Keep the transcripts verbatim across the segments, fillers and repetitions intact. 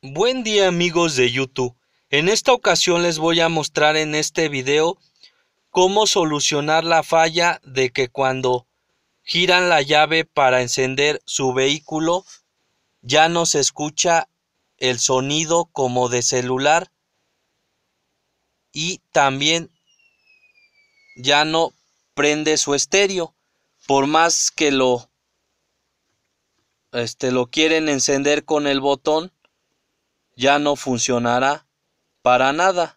Buen día amigos de YouTube, en esta ocasión les voy a mostrar en este video cómo solucionar la falla de que cuando giran la llave para encender su vehículo ya no se escucha el sonido como de celular y también ya no prende su estéreo por más que lo, este, lo quieren encender con el botón. Ya no funcionará para nada.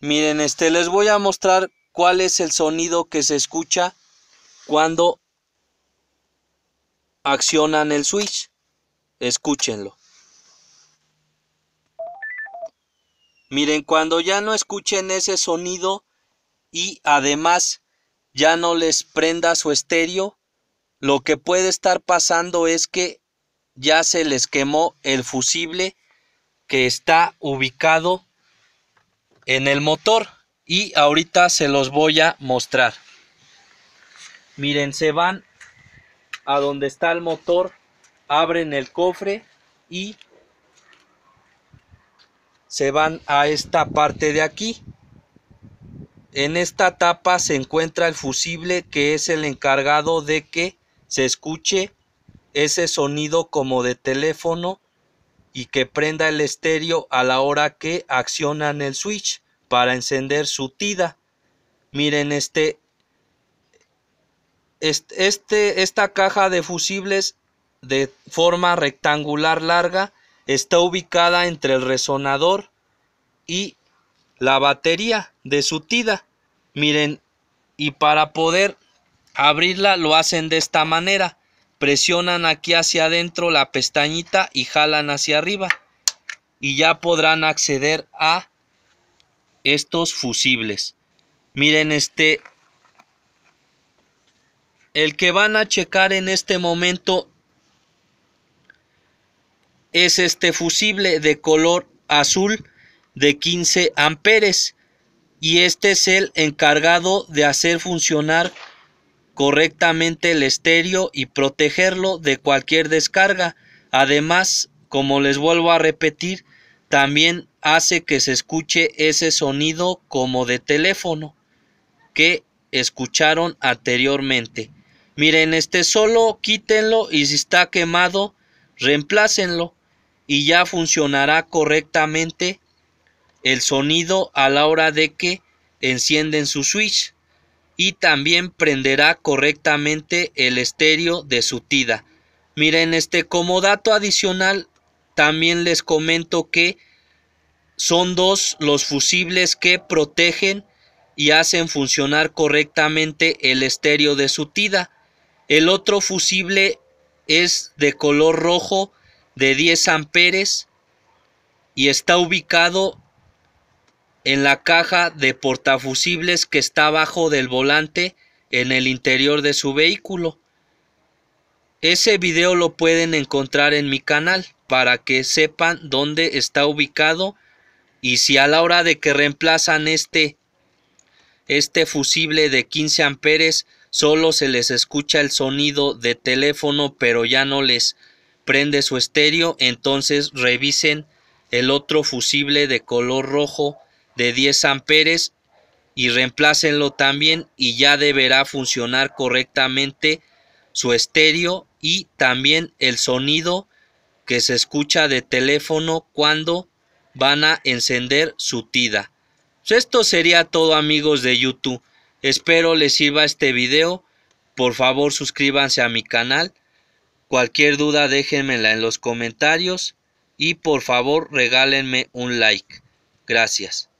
Miren, este les voy a mostrar cuál es el sonido que se escucha cuando accionan el switch. Escúchenlo. Miren, cuando ya no escuchen ese sonido y además ya no les prenda su estéreo, lo que puede estar pasando es que ya se les quemó el fusible que está ubicado en el motor y ahorita se los voy a mostrar. Miren, se van a donde está el motor, abren el cofre y se van a esta parte de aquí. En esta tapa se encuentra el fusible que es el encargado de que se escuche ese sonido como de teléfono y que prenda el estéreo a la hora que accionan el switch para encender su Tiida. Miren, este, este, esta caja de fusibles de forma rectangular larga está ubicada entre el resonador y la batería de su Tiida. Miren, y para poder abrirla lo hacen de esta manera. Presionan aquí hacia adentro la pestañita y jalan hacia arriba y ya podrán acceder a estos fusibles. Miren, este el que van a checar en este momento es este fusible de color azul de quince amperes y este es el encargado de hacer funcionar correctamente el estéreo y protegerlo de cualquier descarga. Además, como les vuelvo a repetir, también hace que se escuche ese sonido como de teléfono que escucharon anteriormente. Miren, este solo quítenlo y si está quemado reemplácenlo y ya funcionará correctamente el sonido a la hora de que encienden su switch. Y también prenderá correctamente el estéreo de su Tiida. Miren, este como dato adicional también les comento que son dos los fusibles que protegen y hacen funcionar correctamente el estéreo de su Tiida. El otro fusible es de color rojo de diez amperes y está ubicado en la caja de portafusibles que está abajo del volante en el interior de su vehículo. Ese video lo pueden encontrar en mi canal para que sepan dónde está ubicado y si a la hora de que reemplazan este, este fusible de quince amperes solo se les escucha el sonido de teléfono pero ya no les prende su estéreo, entonces revisen el otro fusible de color rojo de diez amperes y reemplácenlo también y ya deberá funcionar correctamente su estéreo y también el sonido que se escucha de teléfono cuando van a encender su Tiida. Pues esto sería todo amigos de YouTube. Espero les sirva este video. Por favor suscríbanse a mi canal. Cualquier duda déjenmela en los comentarios y por favor regálenme un like. Gracias.